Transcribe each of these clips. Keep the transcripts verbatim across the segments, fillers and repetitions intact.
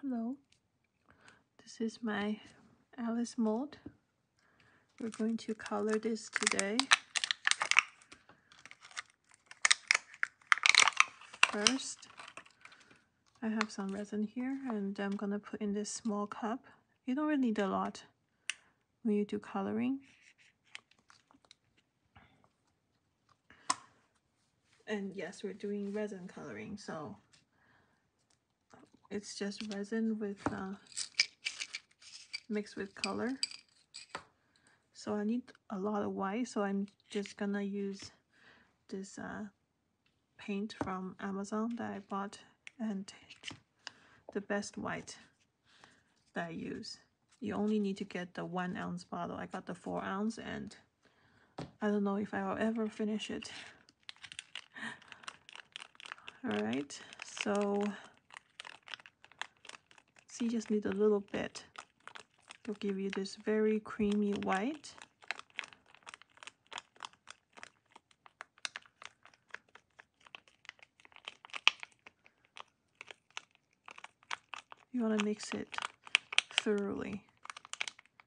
Hello, this is my Alice mold. We're going to color this today. First, I have some resin here and I'm gonna put in this small cup. You don't really need a lot when you do coloring. And yes, we're doing resin coloring, so it's just resin with uh, mixed with color. So I need a lot of white, so I'm just gonna use this uh, paint from Amazon that I bought, and the best white that I use. You only need to get the one ounce bottle. I got the four ounce and I don't know if I'll ever finish it. Alright, so, so you just need a little bit. It'll give you this very creamy white. You want to mix it thoroughly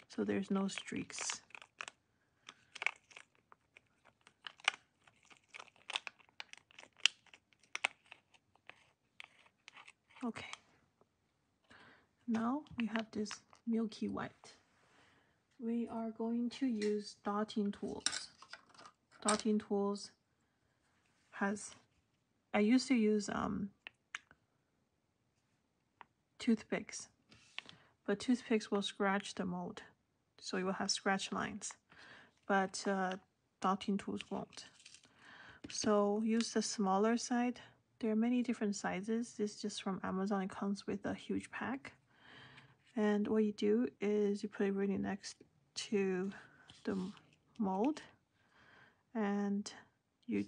so there's no streaks. Okay, now we have this milky white. We are going to use dotting tools. Dotting tools has, I used to use um, toothpicks, but toothpicks will scratch the mold, so you will have scratch lines, but uh, dotting tools won't. So use the smaller side. There are many different sizes. This is just from Amazon. It comes with a huge pack. And what you do is you put it really next to the mold and you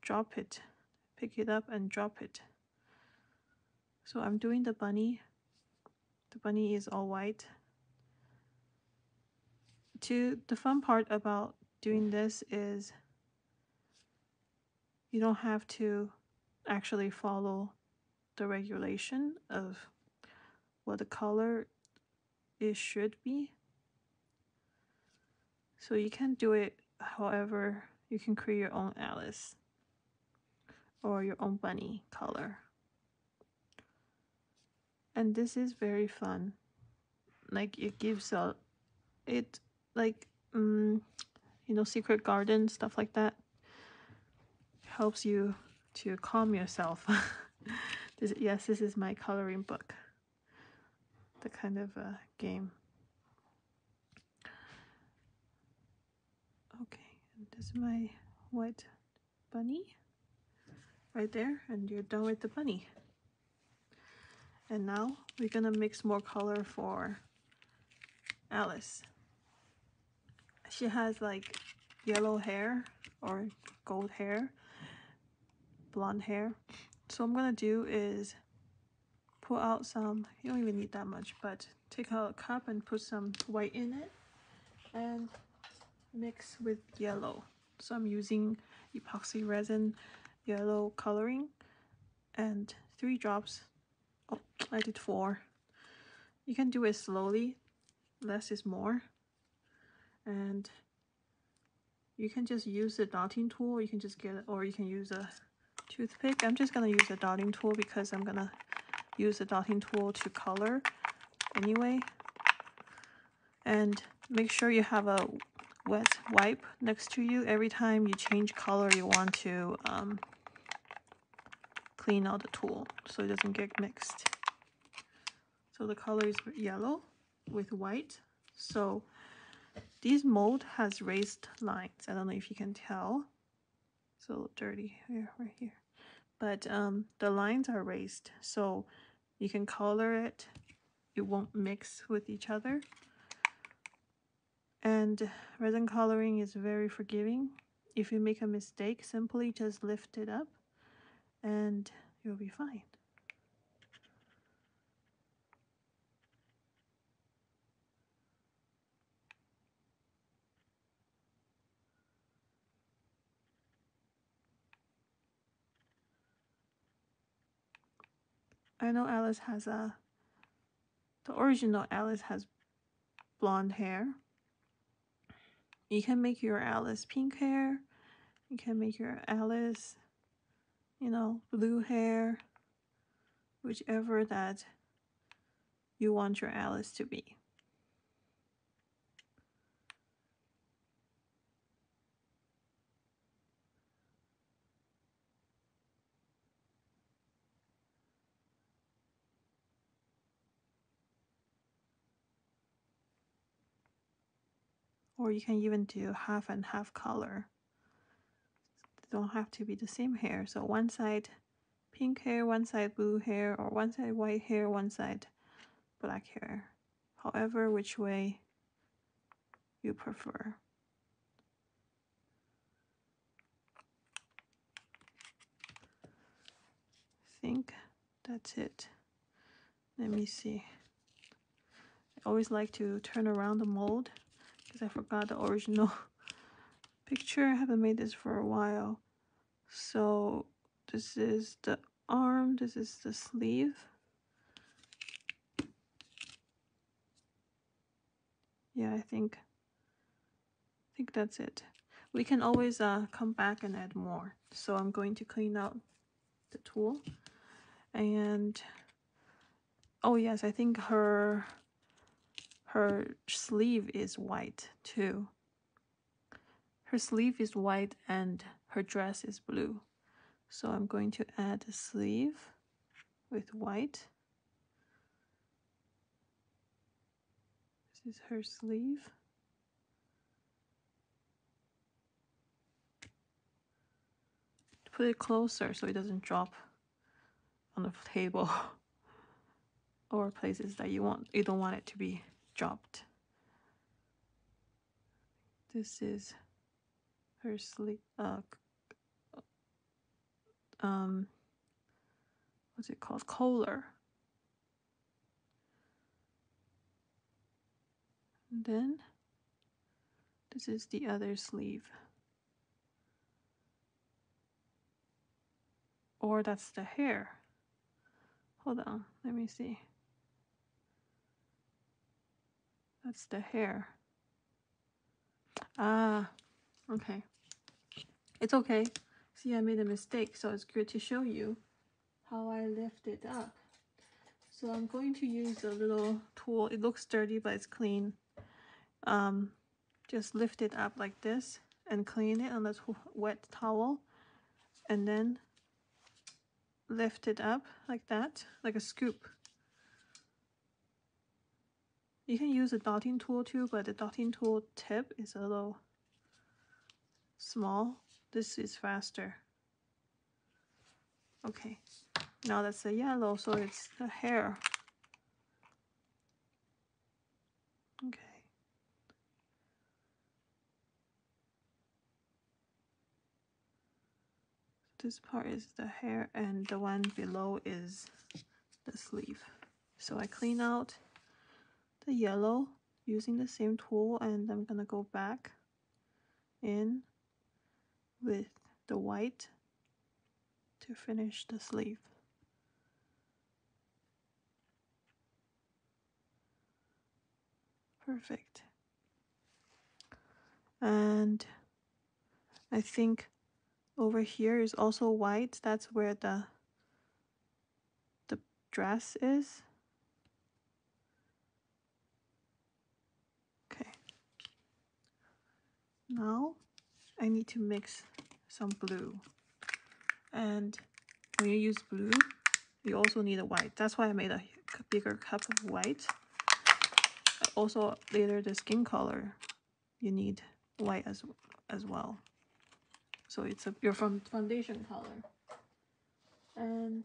drop it, pick it up and drop it. So I'm doing the bunny. The bunny is all white. To the fun part about doing this is you don't have to actually follow the regulation of what the color it should be, so you can do it however. You can create your own Alice or your own bunny color, and this is very fun. Like, it gives a it like um, you know, Secret Garden, stuff like that, helps you to calm yourself. This, yes, this is my coloring book, the kind of uh, game. Okay, this is my white bunny right there, and you're done with the bunny. And now we're gonna mix more color for Alice. She has like yellow hair or gold hair, blonde hair. So what I'm gonna do is pull out some, you don't even need that much, but take out a cup and put some white in it and mix with yellow. So I'm using epoxy resin yellow coloring, and three drops. Oh, I did four. You can do it slowly, less is more. And you can just use a dotting tool, you can just get it, or you can use a toothpick. I'm just gonna use a dotting tool because I'm gonna use the dotting tool to color anyway. And make sure you have a wet wipe next to you. Every time you change color, you want to um, clean out the tool so it doesn't get mixed. So the color is yellow with white. So this mold has raised lines. I don't know if you can tell. It's a little dirty here, right here. But um, the lines are raised, so you can color it. It won't mix with each other. And resin coloring is very forgiving. If you make a mistake, simply just lift it up and you'll be fine. I know Alice has a The original Alice has blonde hair. You can make your Alice pink hair. You can make your Alice, you know, blue hair. Whichever that you want your Alice to be. Or you can even do half and half color. They don't have to be the same hair. So one side pink hair, one side blue hair, or one side white hair, one side black hair. However, which way you prefer. I think that's it. Let me see. I always like to turn around the mold. I forgot the original picture. I haven't made this for a while. So this is the arm, this is the sleeve. Yeah, I think I think that's it. We can always uh, come back and add more. So I'm going to clean out the tool. And oh yes, I think her Her sleeve is white too. Her sleeve is white and her dress is blue. So I'm going to add a sleeve with white. This is her sleeve. Put it closer so it doesn't drop on the table or places that you want you don't want it to be dropped. This is her sleeve. Uh, um, what's it called? Collar. And then this is the other sleeve. Or that's the hair. Hold on, let me see. That's the hair. Ah, okay. It's okay. See, I made a mistake, so it's good to show you how I lift it up. So I'm going to use a little tool. It looks dirty, but it's clean. Um, just lift it up like this and clean it on this wet towel. And then lift it up like that, like a scoop. You can use a dotting tool too, but the dotting tool tip is a little small. This is faster. Okay, now that's the yellow, so it's the hair. Okay. This part is the hair and the one below is the sleeve. So I clean out the yellow using the same tool, and I'm gonna go back in with the white to finish the sleeve. Perfect. And I think over here is also white. That's where the the dress is. Now I need to mix some blue, and when you use blue you also need a white. That's why I made a bigger cup of white. Also later the skin color you need white as as well, so it's a, your foundation color. And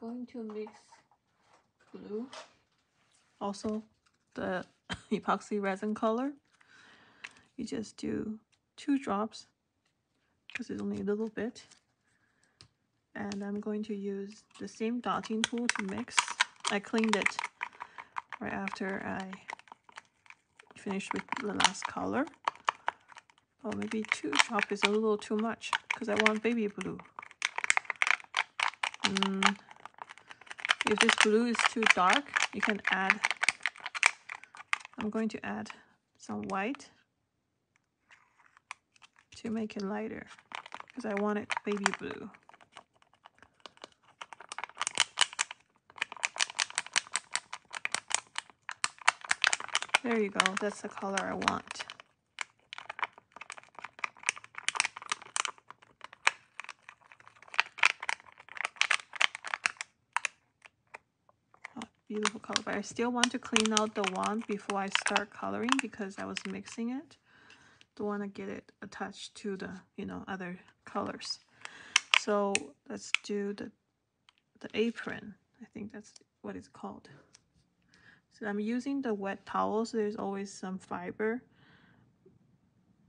going to mix blue, also the epoxy resin color. You just do two drops because it's only a little bit, and I'm going to use the same dotting tool to mix. I cleaned it right after I finished with the last color. Oh, maybe two drops is a little too much because I want baby blue. Mm, if this blue is too dark, you can add, I'm going to add some white to make it lighter, because I want it baby blue. There you go, that's the color I want. Beautiful color, but I still want to clean out the wand before I start coloring because I was mixing it. Don't want to get it attached to the, you know, other colors. So let's do the the apron. I think that's what it's called. So I'm using the wet towel, so there's always some fiber.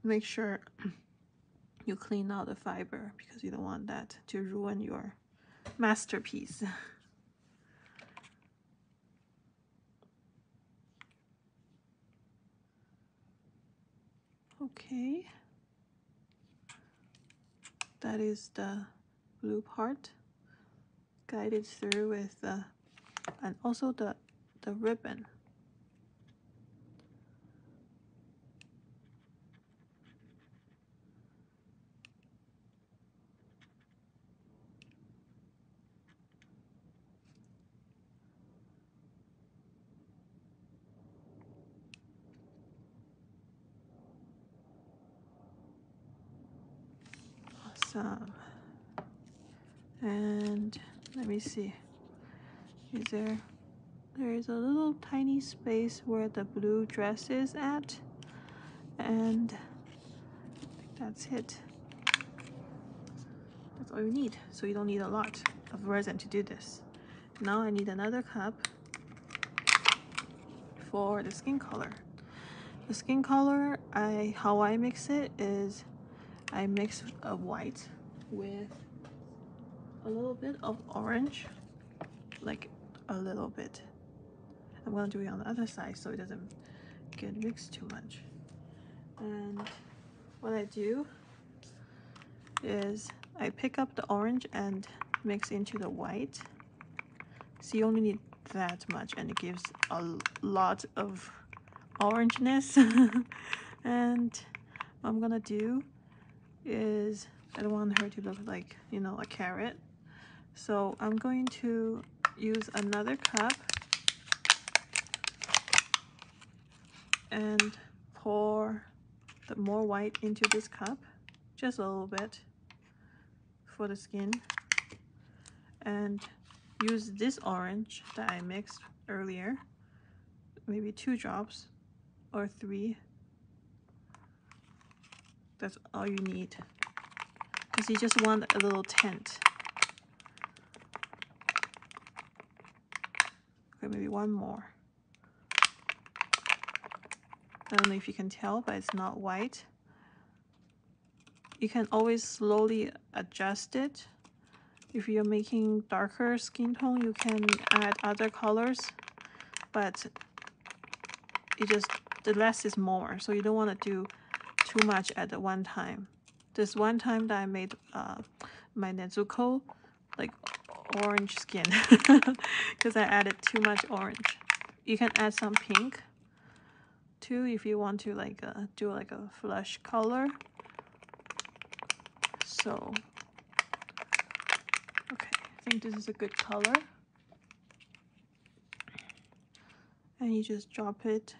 Make sure you clean out the fiber because you don't want that to ruin your masterpiece. Okay, that is the blue part, guided through with the, and also the, the ribbon. Um, and let me see, is there there is a little tiny space where the blue dress is at, and I think that's it. That's all you need, so you don't need a lot of resin to do this. Now I need another cup for the skin color. The skin color, I how I mix it is I mix a white with a little bit of orange, like a little bit. I'm going to do it on the other side so it doesn't get mixed too much. And what I do is I pick up the orange and mix into the white. So you only need that much and it gives a lot of orangeness. And what I'm gonna do is I don't want her to look like, you know, a carrot, so I'm going to use another cup and pour the more white into this cup, just a little bit for the skin, and use this orange that I mixed earlier, maybe two drops or three. That's all you need, because you just want a little tint. Okay, maybe one more. I don't know if you can tell, but it's not white. You can always slowly adjust it. If you're making darker skin tone, you can add other colors, but you just, the less is more, so you don't want to do too much at the one time. This one time that I made uh, my Nezuko like orange skin because I added too much orange. You can add some pink too if you want to like uh, do like a flush color. So okay, I think this is a good color, and you just drop it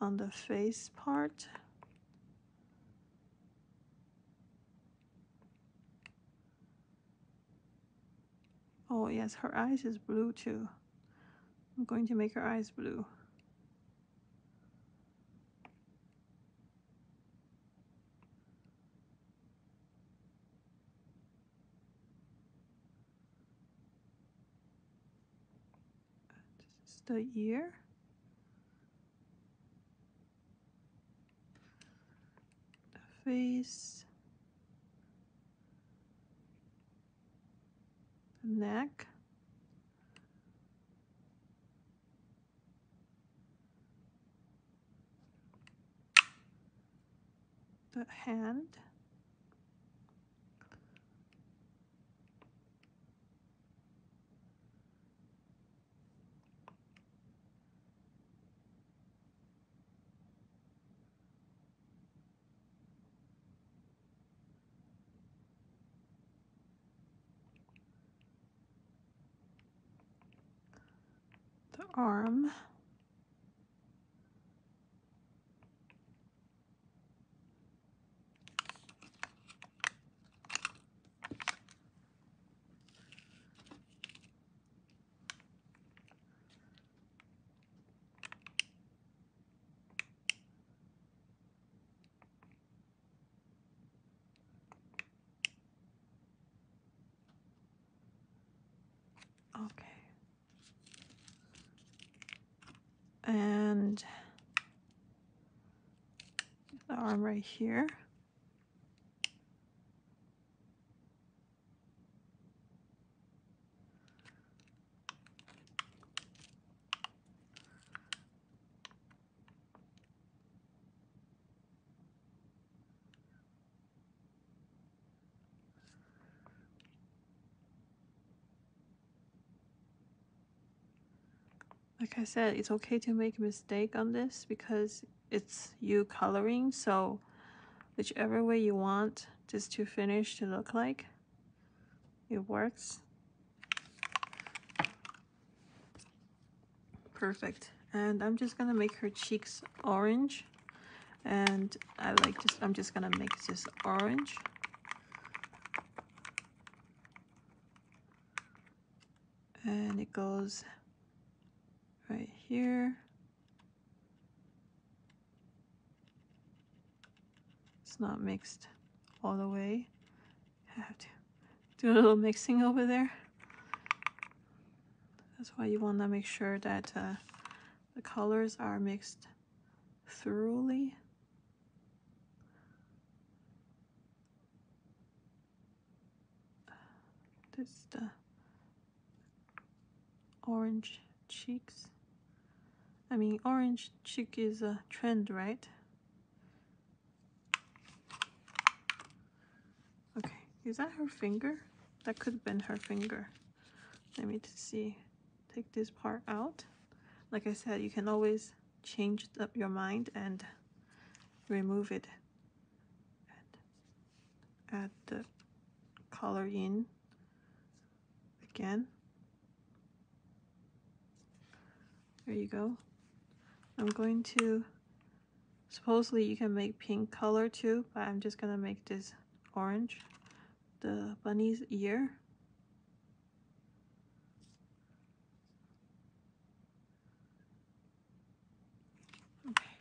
on the face part. Oh yes, her eyes is blue too. I'm going to make her eyes blue. This is the ear. The face. Neck, the hand, arm. And the arm right here. Like I said, it's okay to make a mistake on this because it's you coloring, so whichever way you want this to finish to look like, it works. Perfect. And I'm just gonna make her cheeks orange, and I like this, I'm just gonna make this orange. And it goes right here. It's not mixed all the way. I have to do a little mixing over there. That's why you want to make sure that uh, the colors are mixed thoroughly. This is the orange cheeks. I mean, orange cheek is a trend, right? Okay, is that her finger? That could have been her finger. Let me see. Take this part out. Like I said, you can always change up your mind and remove it. And add the color in again. There you go. I'm going to, supposedly you can make pink color too, but I'm just gonna make this orange, the bunny's ear. Okay.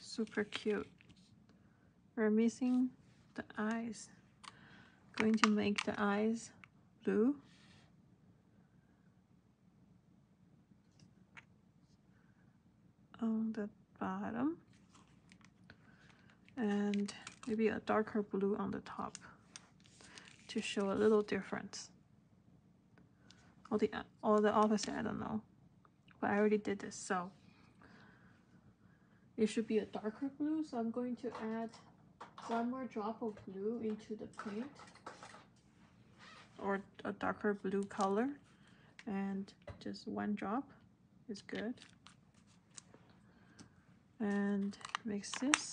Super cute. We're missing the eyes. I'm going to make the eyes blue. On the bottom, and maybe a darker blue on the top to show a little difference. Or the, or the opposite, I don't know. But I already did this, so it should be a darker blue. So I'm going to add one more drop of blue into the paint, or a darker blue color, and just one drop is good. And mix this.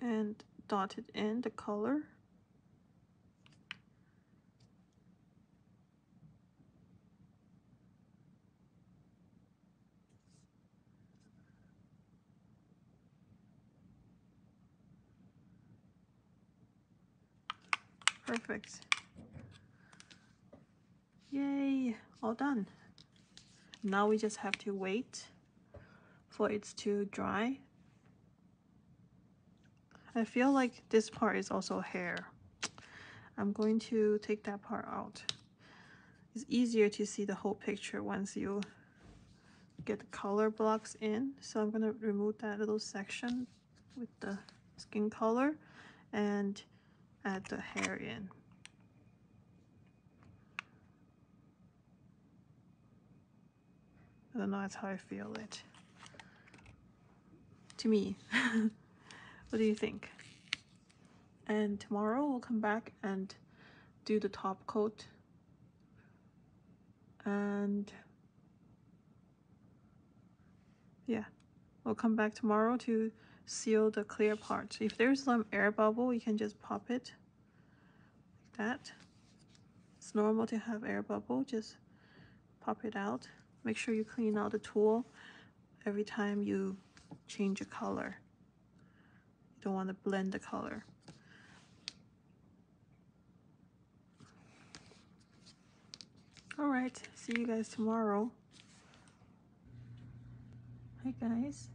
And dot it in the color. Perfect. Yay, all done. Now we just have to wait for it to dry. I feel like this part is also hair. I'm going to take that part out. It's easier to see the whole picture once you get the color blocks in. So I'm gonna remove that little section with the skin color and add the hair in. I don't know, that's how I feel it. To me. What do you think? And tomorrow we'll come back and do the top coat. And yeah, we'll come back tomorrow to seal the clear parts. If there's some air bubble, you can just pop it like that. It's normal to have air bubble, just pop it out. Make sure you clean out the tool every time you change a color. You don't want to blend the color. All right, see you guys tomorrow. Hi guys,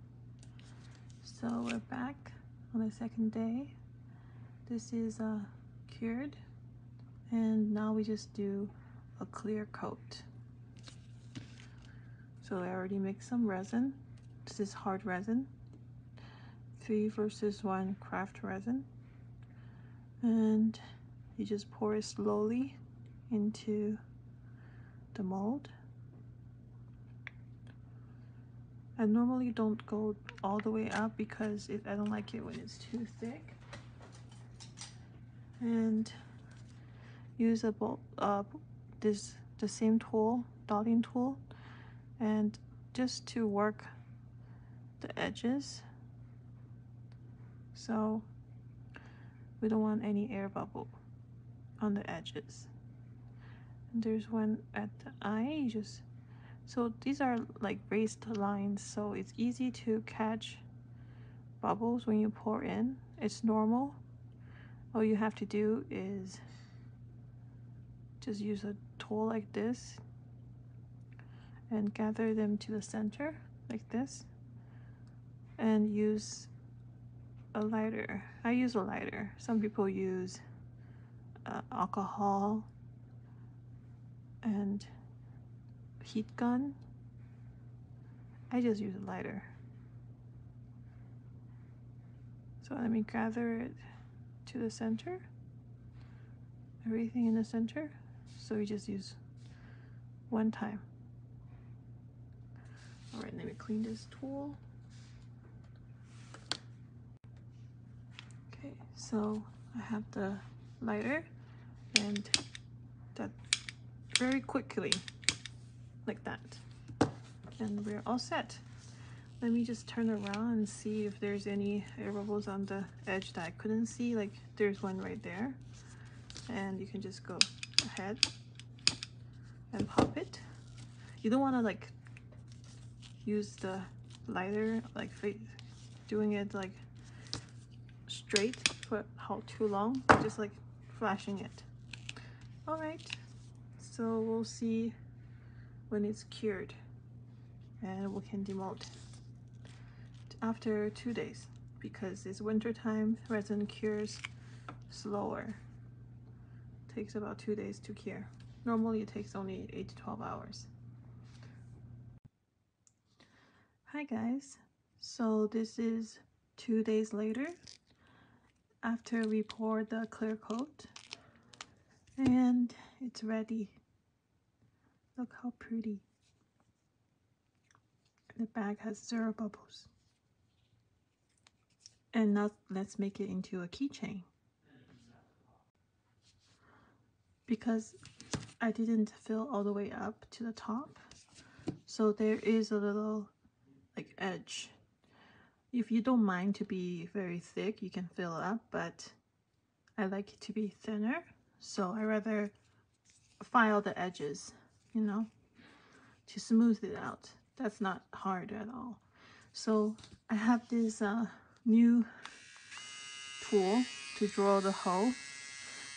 so we're back on the second day. This is uh, cured, and now we just do a clear coat. So I already mixed some resin. This is hard resin, three versus one craft resin, and you just pour it slowly into the mold. I normally don't go all the way up because it, I don't like it when it's too thick. And use a uh, this the same tool, dotting tool, and just to work the edges. So we don't want any air bubble on the edges. And there's one at the eye. Just so these are like raised lines, so it's easy to catch bubbles when you pour in. It's normal. All you have to do is just use a tool like this and gather them to the center like this, and use a lighter. I use a lighter. Some people use uh, alcohol and heat gun. I just use a lighter. So let me gather it to the center, everything in the center. So we just use one time. All right, let me clean this tool. Okay, so I have the lighter, and that very quickly, like that, and we're all set. Let me just turn around and see if there's any air bubbles on the edge that I couldn't see. Like there's one right there, and you can just go ahead and pop it. You don't want to like use the lighter like doing it like straight for how too long, just like flashing it. All right, so we'll see when it's cured, and we can demold after two days because it's winter time. Resin cures slower. It takes about two days to cure. Normally it takes only eight to twelve hours. Hi guys, so this is two days later after we poured the clear coat, and it's ready. Look how pretty. The bag has zero bubbles. And now let's make it into a keychain. Because I didn't fill all the way up to the top, so there is a little like edge. If you don't mind to be very thick, you can fill up, but I like it to be thinner, so I rather file the edges, you know, to smooth it out. That's not hard at all. So I have this uh, new tool to draw the hole.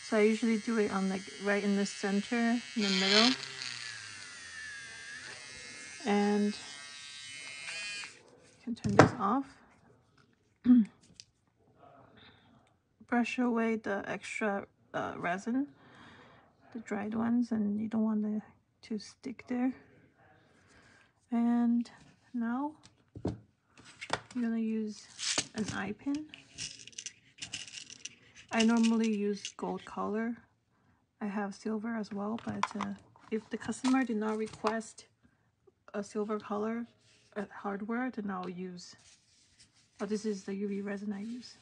So I usually do it on like right in the center, in the middle. And you can turn this off. Brush away the extra uh, resin, the dried ones, and you don't want the to stick there. And now I'm gonna use an eye pin. I normally use gold color. I have silver as well, but uh, if the customer did not request a silver color at hardware, then I'll use, oh, this is the U V resin I use.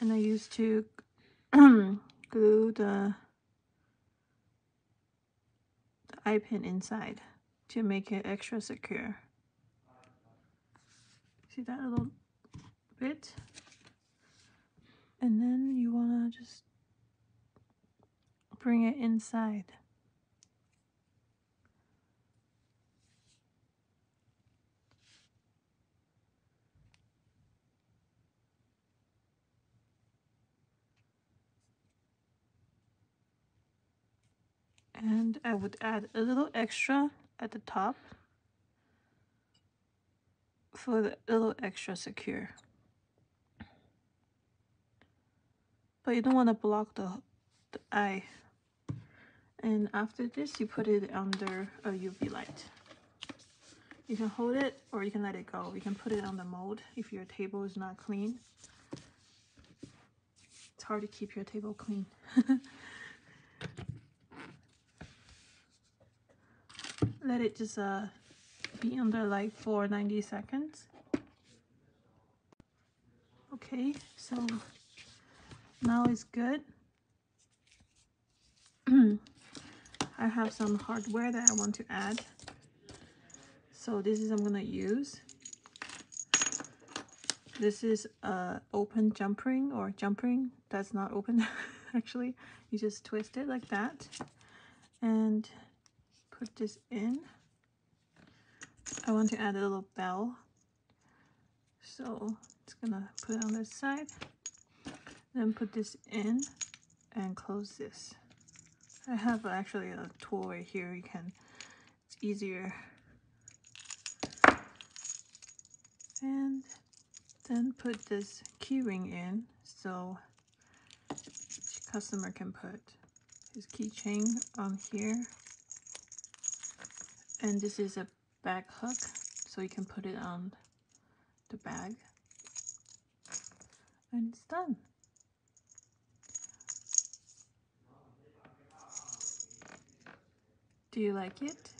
And I used to glue the eye pin inside to make it extra secure. See that little bit, and then you want to just bring it inside. And I would add a little extra at the top for the little extra secure. But you don't want to block the, the eye. And after this, you put it under a U V light. You can hold it or you can let it go. You can put it on the mold if your table is not clean. It's hard to keep your table clean. Let it just uh, be under light for ninety seconds. Okay, so now it's good. I have some hardware that I want to add. So this is I'm gonna use. This is a open jump ring or jump ring that's not open actually. You just twist it like that and put this in. I want to add a little bell, so it's gonna put it on this side, then put this in and close this. I have actually a tool right here, you can, it's easier. And then put this key ring in so the customer can put his keychain on here. And this is a bag hook, so you can put it on the bag. And it's done. Do you like it?